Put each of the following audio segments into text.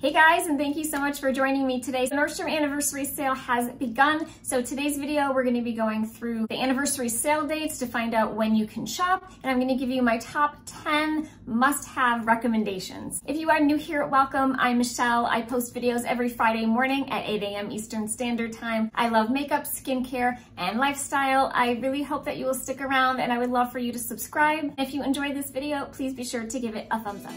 Hey guys, and thank you so much for joining me today. The Nordstrom anniversary sale has begun. So today's video, we're gonna be going through the anniversary sale dates to find out when you can shop. And I'm gonna give you my top 10 must-have recommendations. If you are new here, welcome. I'm Michelle. I post videos every Friday morning at 8 a.m. Eastern Standard Time. I love makeup, skincare, and lifestyle. I really hope that you will stick around, and I would love for you to subscribe. If you enjoyed this video, please be sure to give it a thumbs up.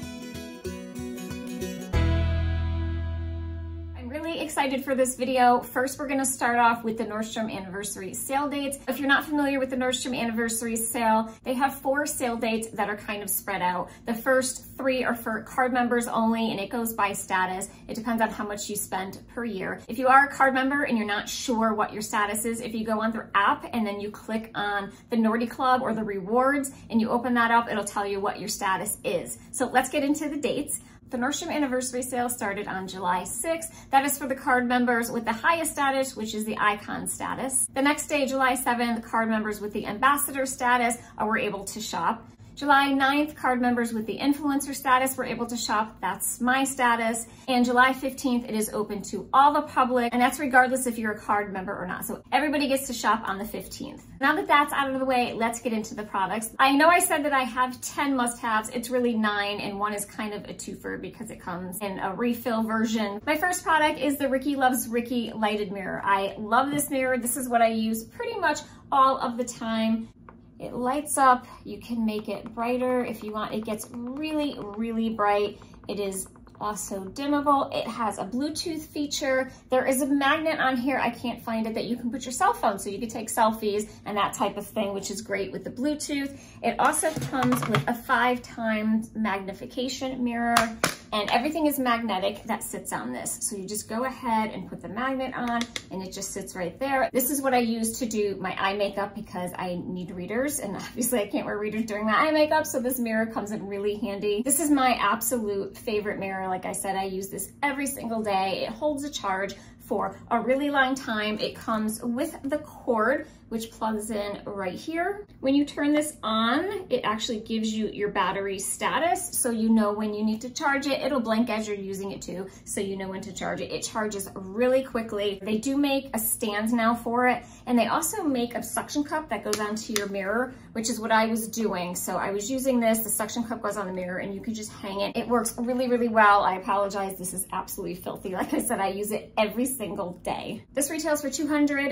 Excited for this video. First, we're going to start off with the Nordstrom anniversary sale dates. If you're not familiar with the Nordstrom anniversary sale, they have 4 sale dates that are kind of spread out. The first 3 are for card members only, and it goes by status. It depends on how much you spend per year. If you are a card member and you're not sure what your status is, if you go on their app and then you click on the Nordy Club or the rewards and you open that up, it'll tell you what your status is. So let's get into the dates. The Nordstrom anniversary sale started on July 6th. That is for the card members with the highest status, which is the icon status. The next day, July 7th, card members with the ambassador status were able to shop. July 9th, card members with the influencer status were able to shop. That's my status. And July 15th, it is open to all the public, and that's regardless if you're a card member or not. So everybody gets to shop on the 15th. Now that that's out of the way, let's get into the products. I know I said that I have 10 must-haves. It's really 9, and one is kind of a twofer because it comes in a refill version. My first product is the Riki Loves Riki lighted mirror. I love this mirror. This is what I use pretty much all of the time. It lights up, you can make it brighter if you want. It gets really, really bright. It is also dimmable. It has a Bluetooth feature. There is a magnet on here, I can't find it, that you can put your cell phone, so you can take selfies and that type of thing, which is great with the Bluetooth. It also comes with a 5x magnification mirror, and everything is magnetic that sits on this. So you just go ahead and put the magnet on and it just sits right there. This is what I use to do my eye makeup because I need readers, and obviously I can't wear readers during my eye makeup, so this mirror comes in really handy. This is my absolute favorite mirror. Like I said, I use this every single day. It holds a charge for a really long time. It comes with the cord, which plugs in right here. When you turn this on, it actually gives you your battery status, so you know when you need to charge it. It'll blink as you're using it too, so you know when to charge it. It charges really quickly. They do make a stand now for it, and they also make a suction cup that goes onto your mirror, which is what I was doing. So I was using this, the suction cup goes on the mirror, and you can just hang it. It works really, really well. I apologize, this is absolutely filthy. Like I said, I use it every single day. This retails for $230,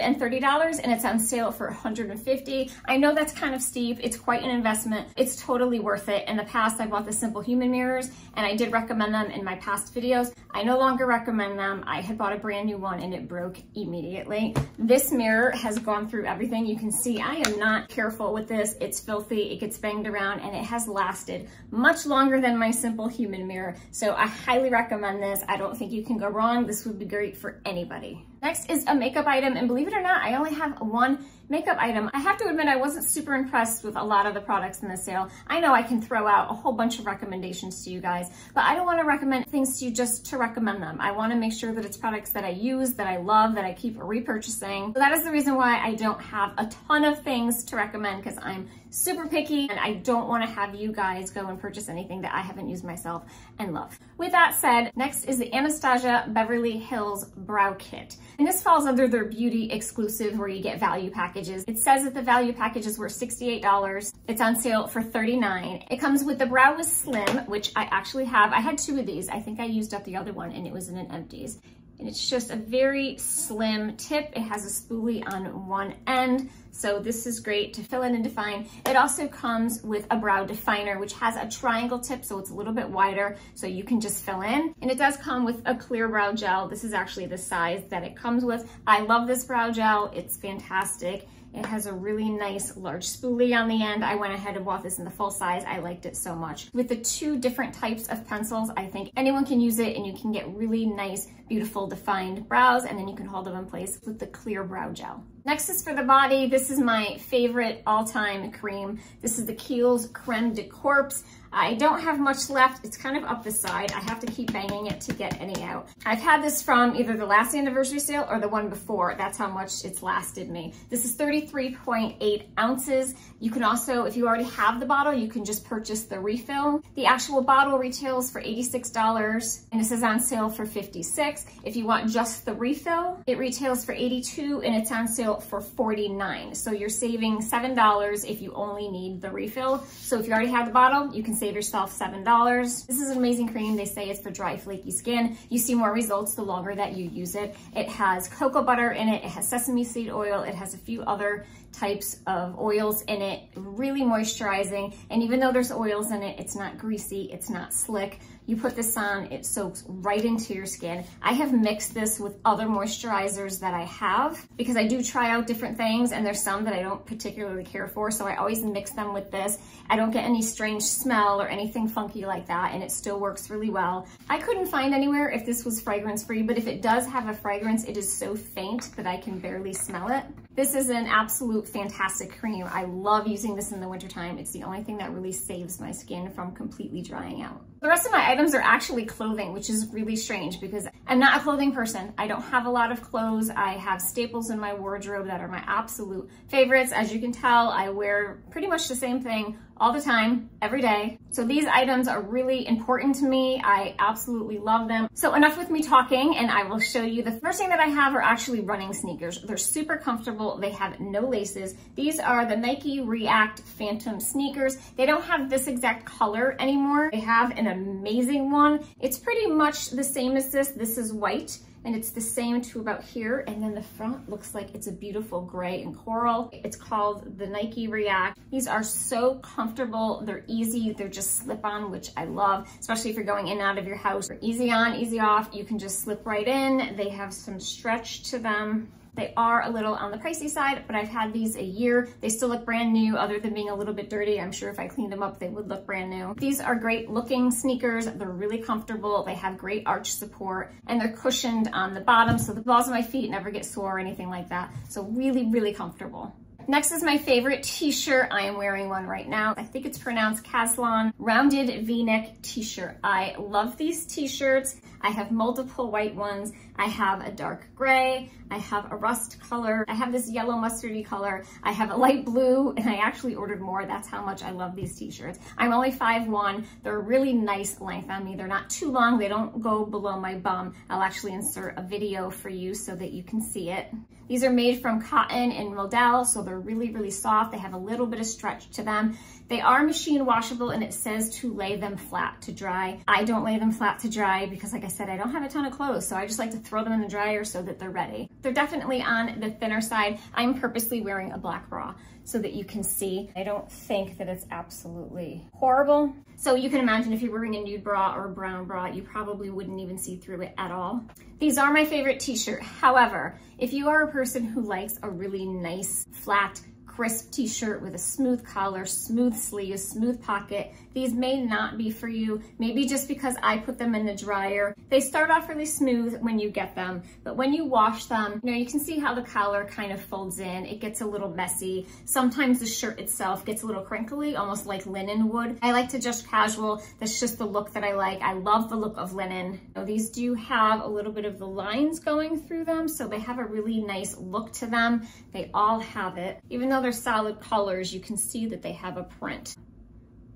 and it's on sale for $150. I know that's kind of steep. It's quite an investment. It's totally worth it. In the past, I bought the Simple Human mirrors, and I did recommend them in my past videos. I no longer recommend them. I had bought a brand new one and it broke immediately. This mirror has gone through everything. You can see I am not careful with this. It's filthy. It gets banged around, and it has lasted much longer than my Simple Human mirror. So I highly recommend this. I don't think you can go wrong. This would be great for anybody. Next is a makeup item, and believe it or not, I only have one makeup item. I have to admit, I wasn't super impressed with a lot of the products in the sale. I know I can throw out a whole bunch of recommendations to you guys, but I don't want to recommend things to you just to recommend them. I want to make sure that it's products that I use, that I love, that I keep repurchasing. So that is the reason why I don't have a ton of things to recommend, because I'm super picky and I don't want to have you guys go and purchase anything that I haven't used myself and love. With that said, next is the Anastasia Beverly Hills Brow Kit. And this falls under their beauty exclusive where you get value packages. It says that the value packages were $68. It's on sale for $39. It comes with the Brow with Slim, which I actually have. I had 2 of these. I think I used up the other one and it was in an empties. And it's just a very slim tip. It has a spoolie on one end, so this is great to fill in and define. It also comes with a brow definer, which has a triangle tip, so it's a little bit wider, so you can just fill in. And it does come with a clear brow gel. This is actually the size that it comes with. I love this brow gel. It's fantastic. It has a really nice large spoolie on the end. I went ahead and bought this in the full size. I liked it so much. With the 2 different types of pencils, I think anyone can use it, and you can get really nice, beautiful, defined brows, and then you can hold them in place with the clear brow gel. Next is for the body. This is my favorite all-time cream. This is the Kiehl's Creme de Corps. I don't have much left. It's kind of up the side. I have to keep banging it to get any out. I've had this from either the last anniversary sale or the one before. That's how much it's lasted me. This is 33.8 ounces. You can also, if you already have the bottle, you can just purchase the refill. The actual bottle retails for $86, and this is on sale for $56. If you want just the refill, it retails for $82, and it's on sale for $49. So you're saving $7 if you only need the refill. So if you already have the bottle, you can save yourself $7. This is an amazing cream. They say it's for dry, flaky skin. You see more results the longer that you use it. It has cocoa butter in it. It has sesame seed oil. It has a few other types of oils in it. Really moisturizing. And even though there's oils in it, it's not greasy. It's not slick. You put this on, it soaks right into your skin. I have mixed this with other moisturizers that I have because I do try out different things, and there's some that I don't particularly care for, so I always mix them with this. I don't get any strange smell or anything funky like that, and it still works really well. I couldn't find anywhere if this was fragrance-free, but if it does have a fragrance, it is so faint that I can barely smell it. This is an absolute fantastic cream. I love using this in the wintertime. It's the only thing that really saves my skin from completely drying out. The rest of my items are actually clothing, which is really strange because I'm not a clothing person. I don't have a lot of clothes. I have staples in my wardrobe that are my absolute favorites. As you can tell, I wear pretty much the same thing all the time, every day. So these items are really important to me. I absolutely love them. So enough with me talking, and I will show you. The first thing that I have are actually running sneakers. They're super comfortable. They have no laces. These are the Nike React Phantom sneakers. They don't have this exact color anymore. They have an amazing one. It's pretty much the same as this. This is white, and it's the same to about here, and then the front looks like it's a beautiful gray and coral. It's called the Nike React. These are so comfortable. They're easy. They're just slip on, which I love, especially if you're going in and out of your house. They're easy on, easy off. You can just slip right in. They have some stretch to them. They are a little on the pricey side, but I've had these a year. They still look brand new, other than being a little bit dirty. I'm sure if I cleaned them up, they would look brand new. These are great looking sneakers. They're really comfortable. They have great arch support, and they're cushioned on the bottom, so the balls of my feet never get sore or anything like that. So really, really comfortable. Next is my favorite t-shirt. I am wearing one right now. I think it's pronounced Caslon, rounded v-neck t-shirt. I love these t-shirts. I have multiple white ones. I have a dark gray. I have a rust color. I have this yellow mustardy color. I have a light blue, and I actually ordered more. That's how much I love these t-shirts. I'm only 5'1". They're a really nice length on me. They're not too long. They don't go below my bum. I'll actually insert a video for you so that you can see it. These are made from cotton and modal, so they're really, really soft. They have a little bit of stretch to them. They are machine washable, and it says to lay them flat to dry. I don't lay them flat to dry because, like I said, I don't have a ton of clothes, so I just like to throw them in the dryer so that they're ready. They're definitely on the thinner side. I'm purposely wearing a black bra so that you can see. I don't think that it's absolutely horrible. So you can imagine if you're wearing a nude bra or a brown bra, you probably wouldn't even see through it at all. These are my favorite t-shirt. However, if you are a person who likes a really nice, flat, crisp t-shirt with a smooth collar, smooth sleeves, smooth pocket, these may not be for you. Maybe just because I put them in the dryer. They start off really smooth when you get them, but when you wash them, you can see how the collar kind of folds in. It gets a little messy. Sometimes the shirt itself gets a little crinkly, almost like linen would. I like to just casual. That's just the look that I like. I love the look of linen. Now, these do have a little bit of the lines going through them, so they have a really nice look to them. They all have it. Even though they're solid colors, you can see that they have a print.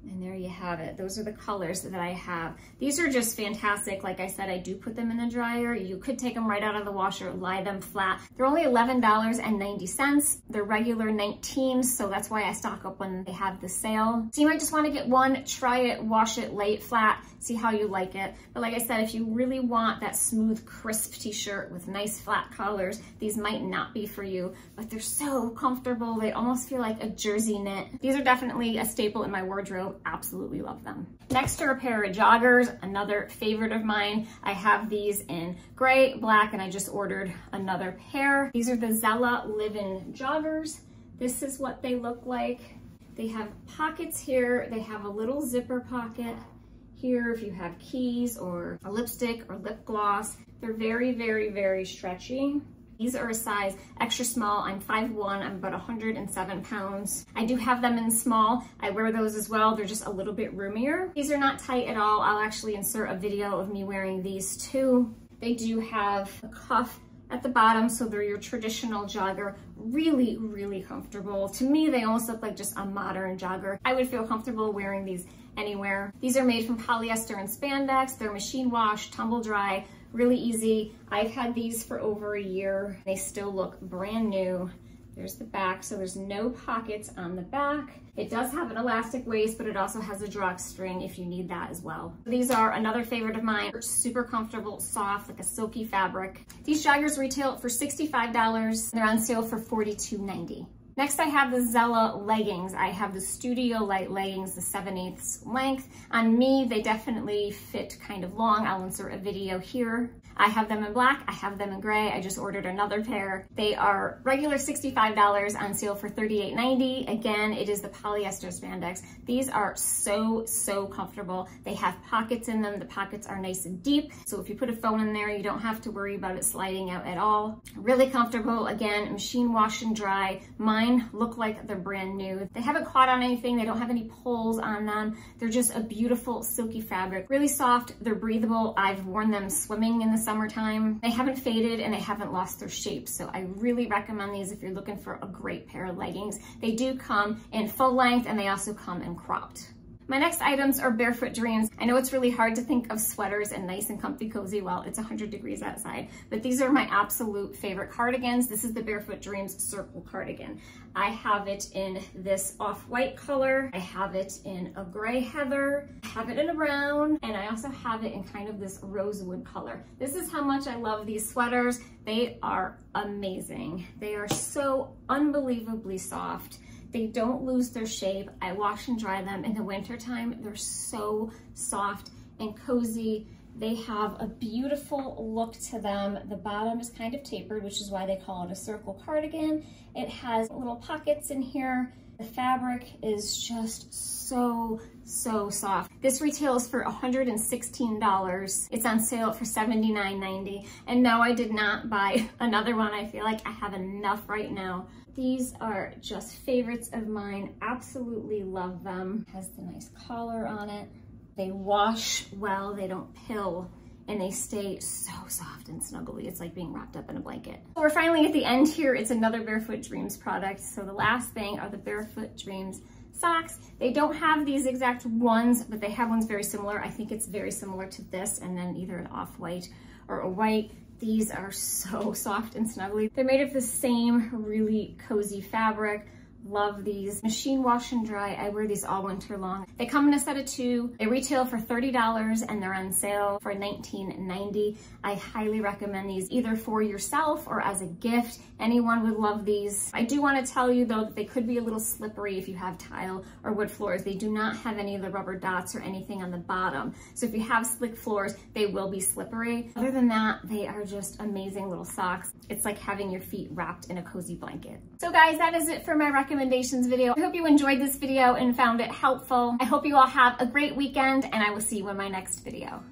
And there you have it. Those are the colors that I have. These are just fantastic. Like I said, I do put them in the dryer. You could take them right out of the washer, lie them flat. They're only $11.90. They're regular $19, so that's why I stock up when they have the sale. So you might just want to get one, try it, wash it, lay it flat, see how you like it. But like I said, if you really want that smooth, crisp t-shirt with nice flat collars, these might not be for you, but they're so comfortable. They almost feel like a jersey knit. These are definitely a staple in my wardrobe. Absolutely love them. Next are a pair of joggers, another favorite of mine. I have these in gray, black, and I just ordered another pair. These are the Zella Live-In joggers. This is what they look like. They have pockets here. They have a little zipper pocket here if you have keys or a lipstick or lip gloss. They're very, very, very stretchy. These are a size extra small. I'm 5'1", I'm about 107 pounds. I do have them in small. I wear those as well. They're just a little bit roomier. These are not tight at all. I'll actually insert a video of me wearing these too. They do have a cuff at the bottom, so they're your traditional jogger. Really, really comfortable. To me, they almost look like just a modern jogger. I would feel comfortable wearing these anywhere. These are made from polyester and spandex. They're machine washed, tumble dry, really easy. I've had these for over a year. They still look brand new. There's the back, so there's no pockets on the back. It does have an elastic waist, but it also has a drawstring if you need that as well. These are another favorite of mine. They're super comfortable, soft, like a silky fabric. These joggers retail for $65. They're on sale for $42.90. Next, I have the Zella leggings. I have the Studio Light leggings, the 7/8 length. On me, they definitely fit kind of long. I'll insert a video here. I have them in black, I have them in gray. I just ordered another pair. They are regular $65, on sale for $38.90. Again, it is the polyester spandex. These are so, so comfortable. They have pockets in them. The pockets are nice and deep. So if you put a phone in there, you don't have to worry about it sliding out at all. Really comfortable. Again, machine wash and dry. Mine look like they're brand new. They haven't caught on anything. They don't have any pulls on them. They're just a beautiful silky fabric, really soft. They're breathable. I've worn them swimming in the summertime. They haven't faded and they haven't lost their shape. So I really recommend these if you're looking for a great pair of leggings. They do come in full length and they also come in cropped. My next items are Barefoot Dreams. I know it's really hard to think of sweaters and nice and comfy cozy while it's 100 degrees outside, but these are my absolute favorite cardigans. This is the Barefoot Dreams Circle Cardigan. I have it in this off-white color. I have it in a gray heather. I have it in a brown, and I also have it in kind of this rosewood color. This is how much I love these sweaters. They are amazing. They are so unbelievably soft. They don't lose their shape. I wash and dry them in the wintertime. They're so soft and cozy. They have a beautiful look to them. The bottom is kind of tapered, which is why they call it a circle cardigan. It has little pockets in here. The fabric is just so, so soft. This retails for $116. It's on sale for $79.90. And no, I did not buy another one. I feel like I have enough right now. These are just favorites of mine. Absolutely love them. Has the nice collar on it. They wash well, they don't pill, and they stay so soft and snuggly. It's like being wrapped up in a blanket. So we're finally at the end here. It's another Barefoot Dreams product. So the last thing are the Barefoot Dreams socks. They don't have these exact ones, but they have ones very similar. I think it's very similar to this, and then either an off-white or a white. These are so soft and snuggly. They're made of the same really cozy fabric. Love these. Machine wash and dry. I wear these all winter long. They come in a set of two. They retail for $30 and they're on sale for $19.90. I highly recommend these either for yourself or as a gift. Anyone would love these. I do want to tell you though that they could be a little slippery if you have tile or wood floors. They do not have any of the rubber dots or anything on the bottom. So if you have slick floors, they will be slippery. Other than that, they are just amazing little socks. It's like having your feet wrapped in a cozy blanket. So guys, that is it for my recommendations video. I hope you enjoyed this video and found it helpful. I hope you all have a great weekend, and I will see you in my next video.